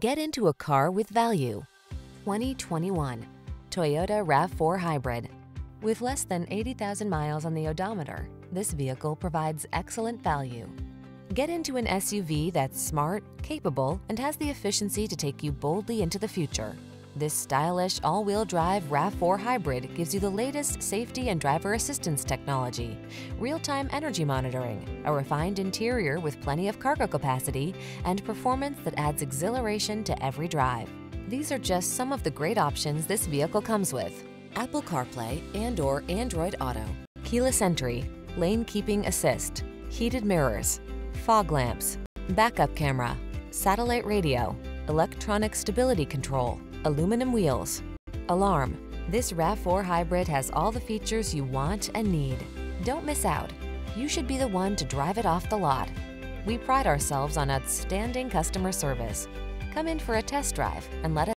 Get into a car with value. 2021 Toyota RAV4 Hybrid. With less than 80,000 miles on the odometer, this vehicle provides excellent value. Get into an SUV that's smart, capable, and has the efficiency to take you boldly into the future. This stylish all-wheel drive RAV4 Hybrid gives you the latest safety and driver assistance technology, real-time energy monitoring, a refined interior with plenty of cargo capacity, and performance that adds exhilaration to every drive. These are just some of the great options this vehicle comes with: Apple CarPlay and/or Android Auto, keyless entry, lane keeping assist, heated mirrors, fog lamps, backup camera, satellite radio, electronic stability control, aluminum wheels, alarm. This RAV4 Hybrid has all the features you want and need. Don't miss out. You should be the one to drive it off the lot. We pride ourselves on outstanding customer service. Come in for a test drive and let us